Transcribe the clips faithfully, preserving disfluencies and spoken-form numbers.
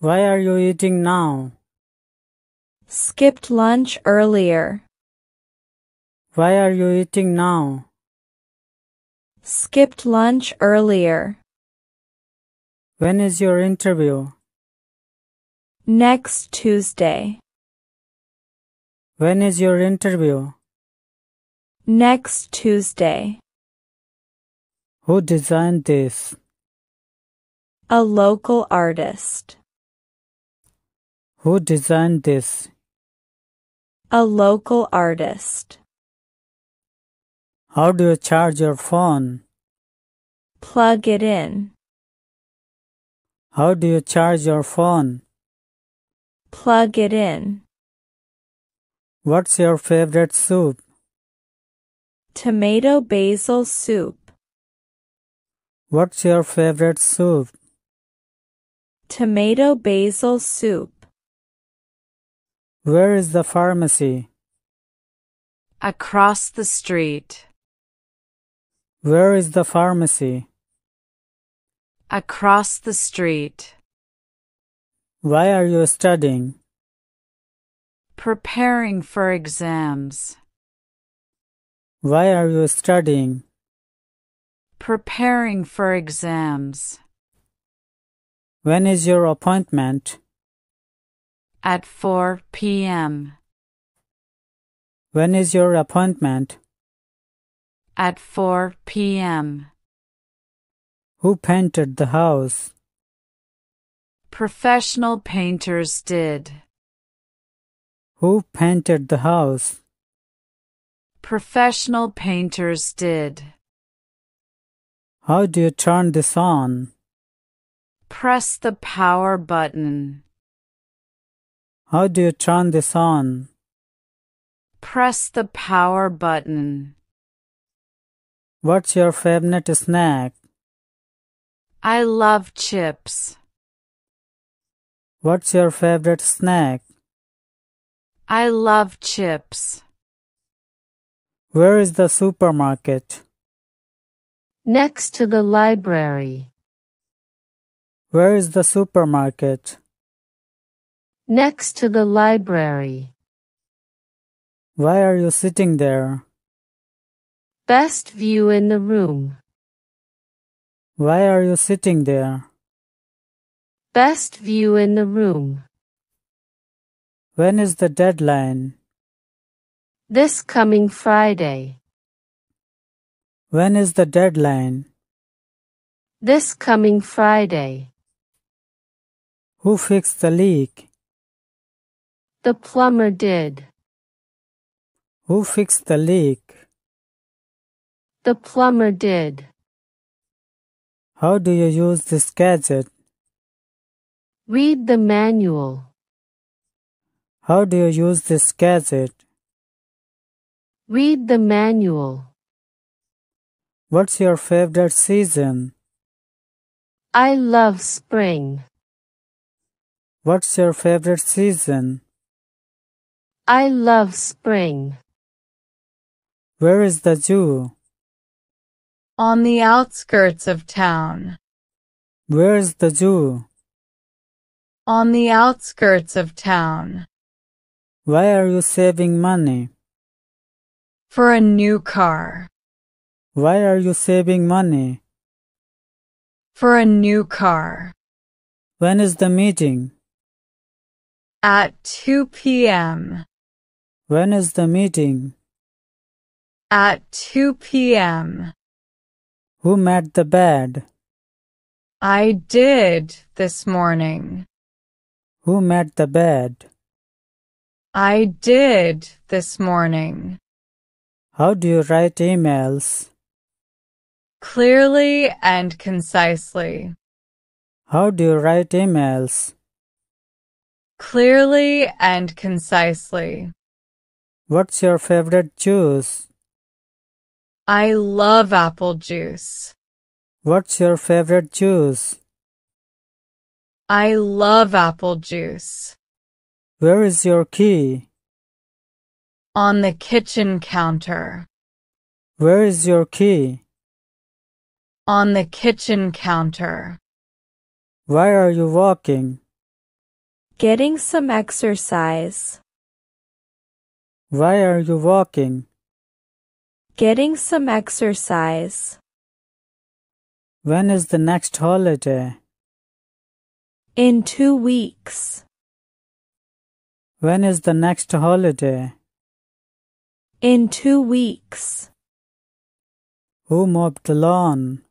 Why are you eating now? Skipped lunch earlier. Why are you eating now? Skipped lunch earlier. When is your interview? Next Tuesday. When is your interview? Next Tuesday. Who designed this? A local artist. Who designed this? A local artist. How do you charge your phone? Plug it in. How do you charge your phone? Plug it in. What's your favorite soup? Tomato basil soup. What's your favorite soup? Tomato basil soup. Where is the pharmacy? Across the street. Where is the pharmacy? Across the street. Why are you studying? Preparing for exams. Why are you studying? Preparing for exams. When is your appointment? At four p m When is your appointment? At four p m Who painted the house? Professional painters did. Who painted the house? Professional painters did. How do you turn this on? Press the power button. How do you turn this on? Press the power button. What's your favorite snack? I love chips. What's your favorite snack? I love chips. Where is the supermarket? Next to the library. Where is the supermarket? Next to the library. Why are you sitting there? Best view in the room. Why are you sitting there? Best view in the room. When is the deadline? This coming Friday. When is the deadline? This coming Friday. Who fixed the leak? The plumber did. Who fixed the leak? The plumber did. How do you use this gadget? Read the manual. How do you use this gadget? Read the manual. What's your favorite season? I love spring. What's your favorite season? I love spring. Where is the zoo? On the outskirts of town. Where is the zoo? On the outskirts of town. Why are you saving money? For a new car. Why are you saving money? For a new car. When is the meeting? At two p m When is the meeting? At two p m Who made the bed? I did this morning. Who made the bed? I did this morning. How do you write emails? Clearly and concisely. How do you write emails? Clearly and concisely. What's your favorite juice? I love apple juice. What's your favorite juice? I love apple juice. Where is your key? On the kitchen counter. Where is your key? On the kitchen counter. Why are you walking? Getting some exercise. Why are you walking? Getting some exercise. When is the next holiday? In two weeks. When is the next holiday? In two weeks. Who mopped the lawn?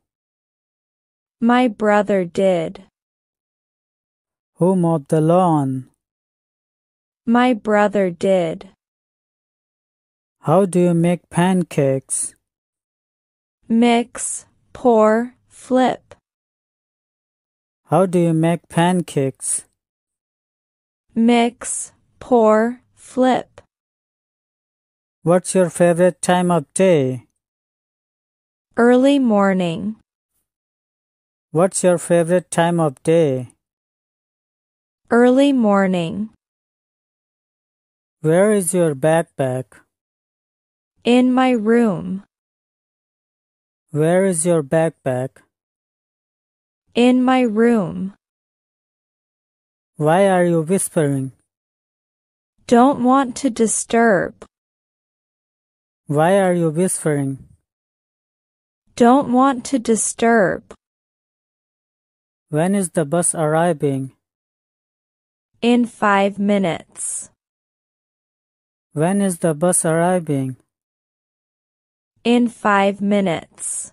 My brother did. Who mopped the lawn? My brother did. How do you make pancakes? Mix, pour, flip. How do you make pancakes? Mix, pour, flip. What's your favorite time of day? Early morning. What's your favorite time of day? Early morning. Where is your backpack? In my room. Where is your backpack? In my room. Why are you whispering? Don't want to disturb. Why are you whispering? Don't want to disturb. When is the bus arriving? In five minutes. When is the bus arriving? In five minutes.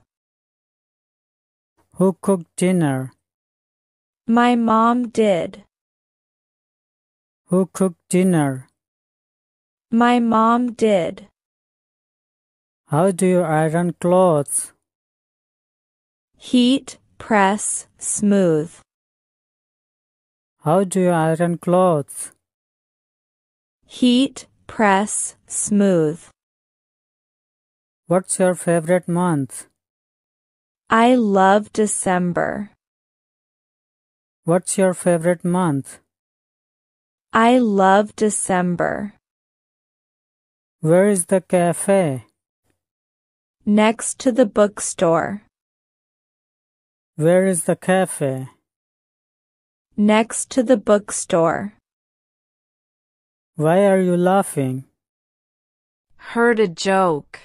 Who cooked dinner? My mom did. Who cooked dinner? My mom did. How do you iron clothes? Heat, press, smooth. How do you iron clothes? Heat, press, smooth. What's your favorite month? I love December. What's your favorite month? I love December. Where is the cafe? Next to the bookstore. Where is the cafe? Next to the bookstore. Why are you laughing? Heard a joke.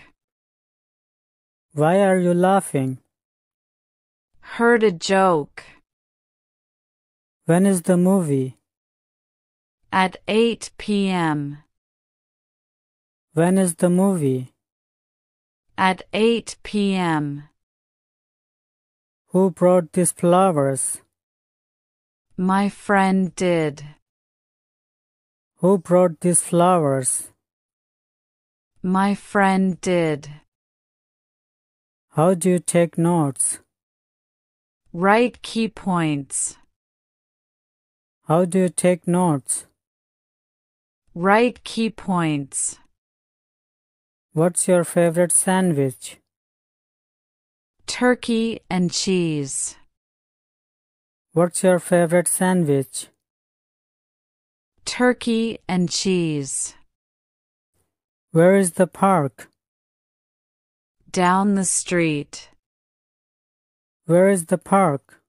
Why are you laughing? Heard a joke. When is the movie? At eight p m When is the movie? At eight p m Who brought these flowers? My friend did. Who brought these flowers? My friend did. How do you take notes? Write key points. How do you take notes? Write key points. What's your favorite sandwich? Turkey and cheese. What's your favorite sandwich? Turkey and cheese. Where is the park? Down the street. Where is the park?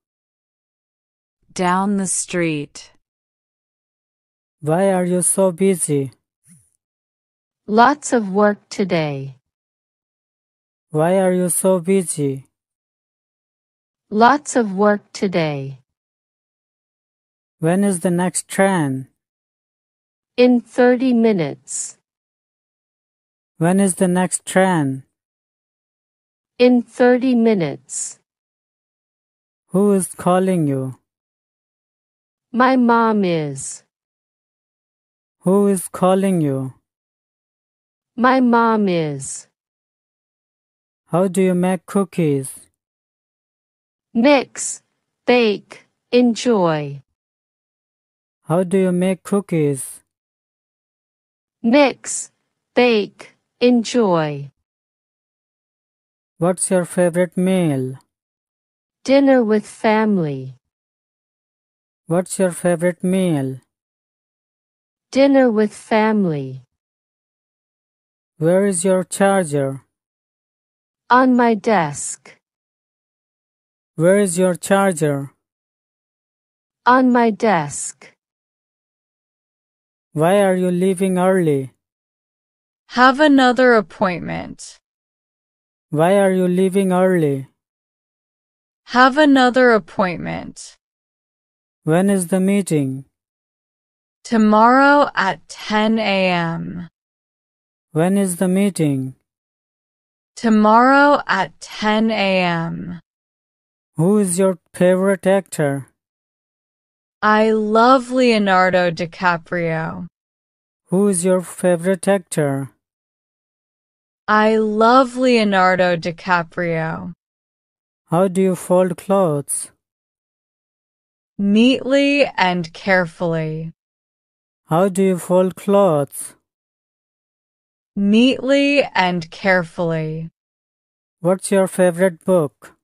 Down the street. Why are you so busy? Lots of work today. Why are you so busy? Lots of work today. When is the next train? In thirty minutes. When is the next train? In thirty minutes. Who is calling you? My mom is. Who is calling you? My mom is. How do you make cookies? Mix, bake, enjoy. How do you make cookies? Mix, bake, enjoy. What's your favorite meal? Dinner with family. What's your favorite meal? Dinner with family. Where is your charger? On my desk. Where is your charger? On my desk. Why are you leaving early? Have another appointment. Why are you leaving early? Have another appointment. When is the meeting? Tomorrow at ten A M When is the meeting? Tomorrow at ten A M Who is your favorite actor? I love Leonardo DiCaprio. Who is your favorite actor? I love Leonardo DiCaprio. How do you fold clothes? Neatly and carefully. How do you fold clothes? Neatly and carefully. What's your favorite book?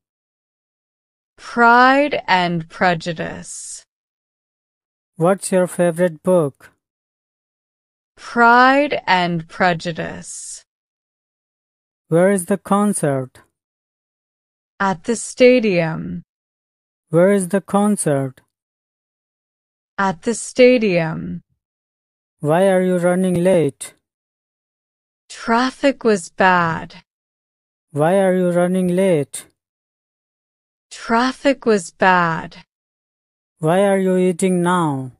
Pride and Prejudice. What's your favorite book? Pride and Prejudice. Where is the concert? At the stadium. Where is the concert? At the stadium. Why are you running late? Traffic was bad. Why are you running late? Traffic was bad. Why are you eating now?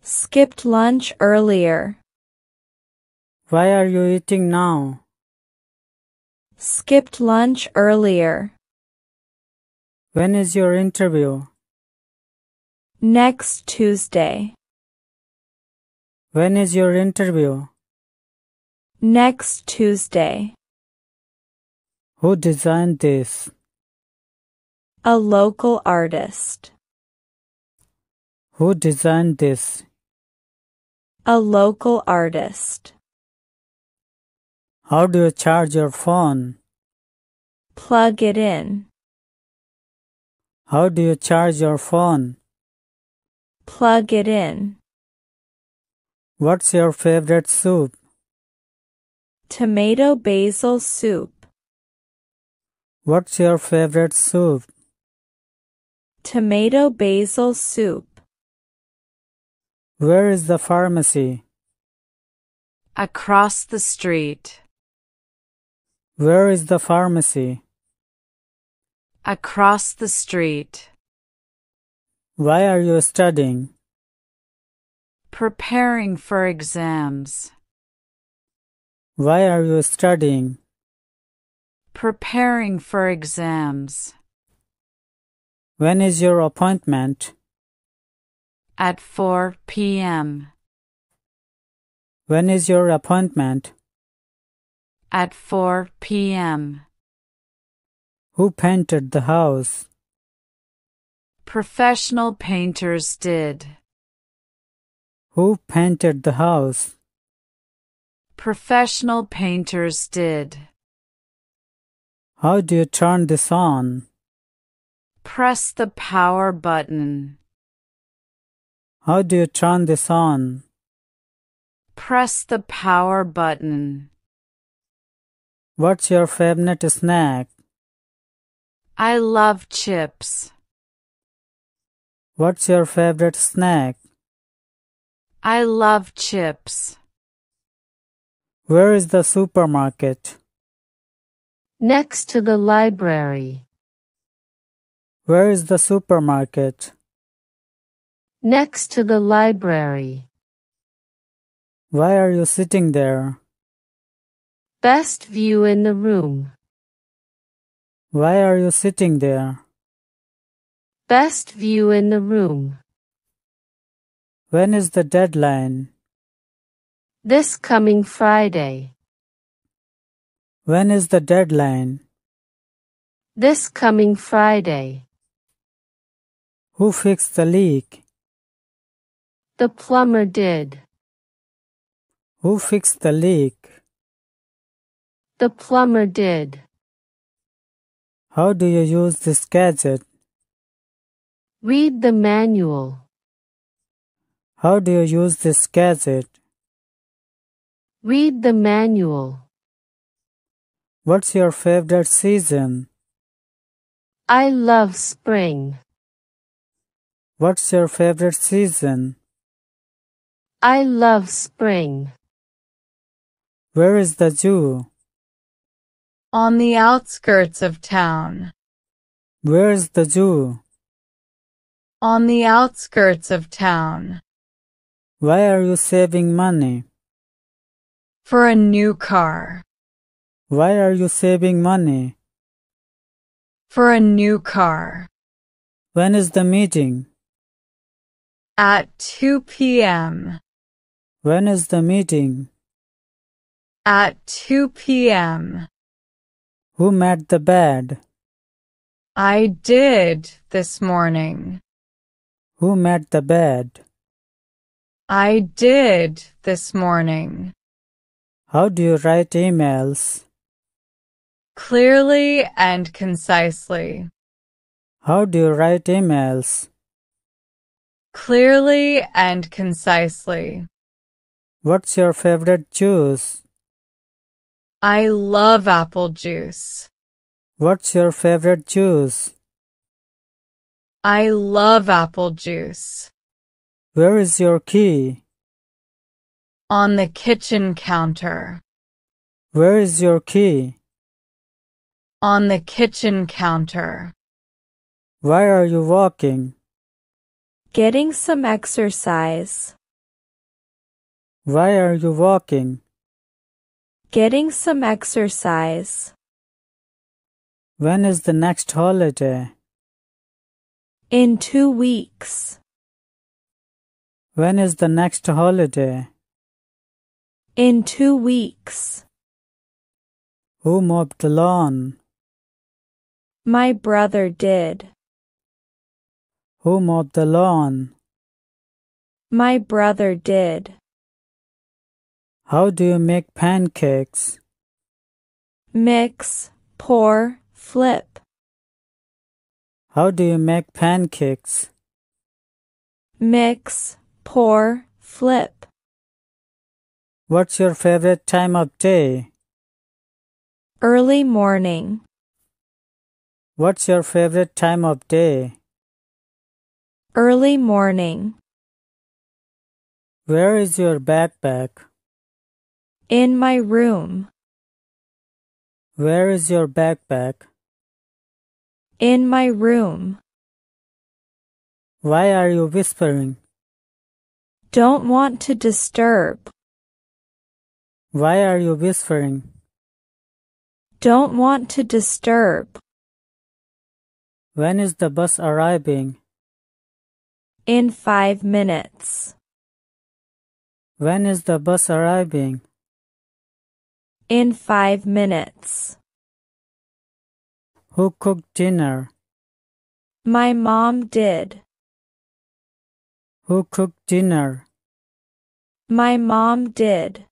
Skipped lunch earlier. Why are you eating now? Skipped lunch earlier. When is your interview? Next Tuesday. When is your interview? Next Tuesday. Who designed this? A local artist. Who designed this? A local artist. How do you charge your phone? Plug it in. How do you charge your phone? Plug it in. What's your favorite soup? Tomato basil soup. What's your favorite soup? Tomato basil soup. Where is the pharmacy? Across the street. Where is the pharmacy? Across the street. Why are you studying? Preparing for exams. Why are you studying? Preparing for exams. When is your appointment? At four P M When is your appointment? At four P M Who painted the house? Professional painters did. Who painted the house? Professional painters did. How do you turn this on? Press the power button. How do you turn this on? Press the power button. What's your favorite snack? I love chips. What's your favorite snack? I love chips. Where is the supermarket? Next to the library. Where is the supermarket? Next to the library. Why are you sitting there? Best view in the room. Why are you sitting there? Best view in the room. When is the deadline? This coming Friday. When is the deadline? This coming Friday. Who fixed the leak? The plumber did. Who fixed the leak? The plumber did. How do you use this gadget? Read the manual. How do you use this gadget? Read the manual. What's your favorite season? I love spring. What's your favorite season? I love spring. Where is the zoo? On the outskirts of town. Where is the zoo? On the outskirts of town. Why are you saving money? For a new car. Why are you saving money? For a new car. When is the meeting? At two p m When is the meeting? At two p m Who made the bed? I did this morning. Who made the bed? I did this morning. How do you write emails? Clearly and concisely. How do you write emails? Clearly and concisely. What's your favorite juice? I love apple juice. What's your favorite juice? I love apple juice. Where is your key? On the kitchen counter. Where is your key? On the kitchen counter. Why are you walking? Getting some exercise. Why are you walking? Getting some exercise. When is the next holiday? In two weeks. When is the next holiday? In two weeks. Who mopped the lawn? My brother did. Who mopped the lawn? My brother did. How do you make pancakes? Mix, pour, flip. How do you make pancakes? Mix, pour, flip. What's your favorite time of day? Early morning. What's your favorite time of day? Early morning. Where is your backpack? In my room. Where is your backpack? In my room. Why are you whispering? Don't want to disturb. Why are you whispering? Don't want to disturb. When is the bus arriving? In five minutes. When is the bus arriving? In five minutes. Who cooked dinner? My mom did. Who cooked dinner? My mom did.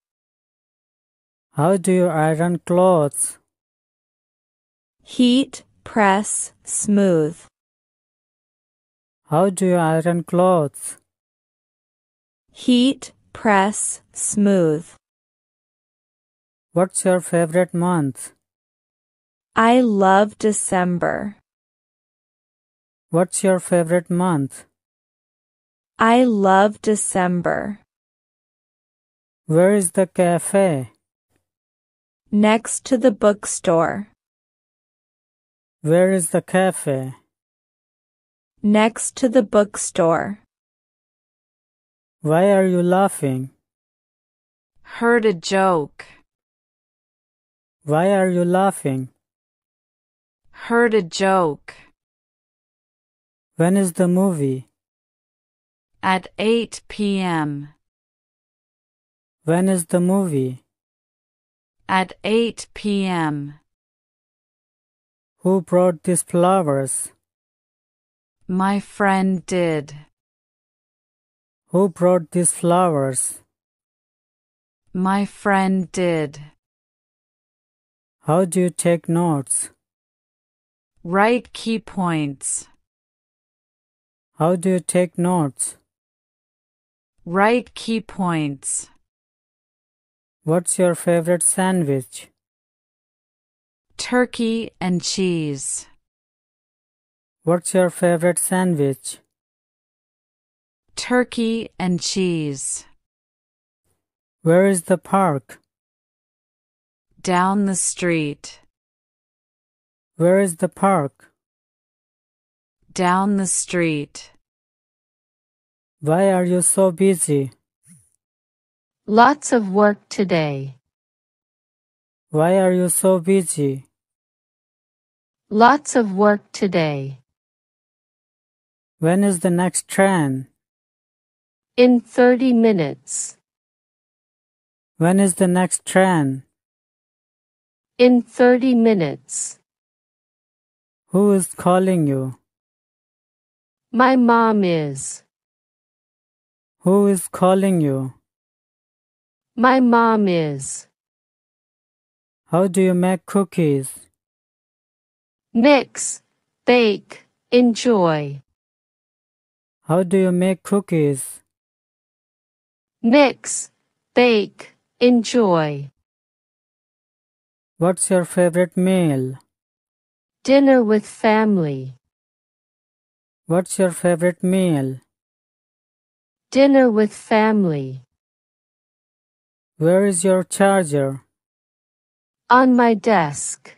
How do you iron clothes? Heat, press, smooth. How do you iron clothes? Heat, press, smooth. What's your favorite month? I love December. What's your favorite month? I love December. Where is the cafe? Next to the bookstore. Where is the cafe? Next to the bookstore. Why are you laughing? Heard a joke. Why are you laughing? Heard a joke. When is the movie? At eight p m When is the movie? At eight p m Who brought these flowers? My friend did. Who brought these flowers? My friend did. How do you take notes? Write key points. How do you take notes? Write key points. What's your favorite sandwich? Turkey and cheese. What's your favorite sandwich? Turkey and cheese. Where is the park? Down the street. Where is the park? Down the street. Why are you so busy? Lots of work today. Why are you so busy? Lots of work today. When is the next train? In thirty minutes. When is the next train? In thirty minutes. Who is calling you? My mom is. Who is calling you? My mom is. How do you make cookies? Mix, bake, enjoy. How do you make cookies? Mix, bake, enjoy. What's your favorite meal? Dinner with family. What's your favorite meal? Dinner with family. Where is your charger? On my desk.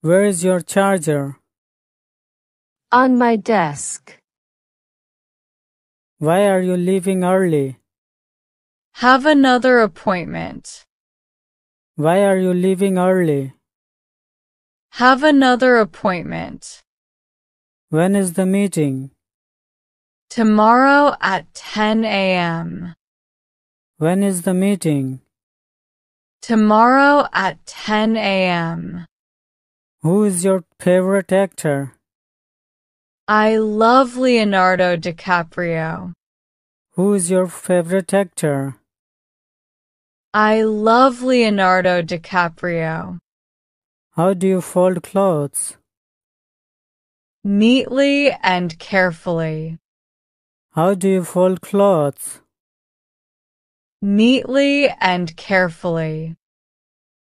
Where is your charger? On my desk. Why are you leaving early? Have another appointment. Why are you leaving early? Have another appointment. When is the meeting? Tomorrow at ten A M When is the meeting? Tomorrow at ten A M Who is your favorite actor? I love Leonardo DiCaprio. Who is your favorite actor? I love Leonardo DiCaprio. How do you fold clothes? Neatly and carefully. How do you fold clothes? Neatly and carefully.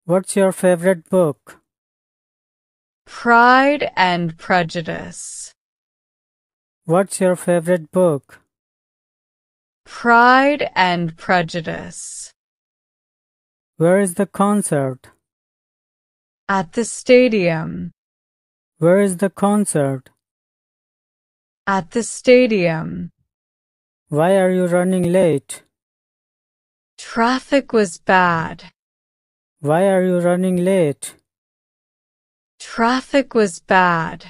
What's your favorite book? Pride and Prejudice. What's your favorite book? Pride and Prejudice. Where is the concert? At the stadium. Where is the concert? At the stadium. Why are you running late? Traffic was bad. Why are you running late? Traffic was bad.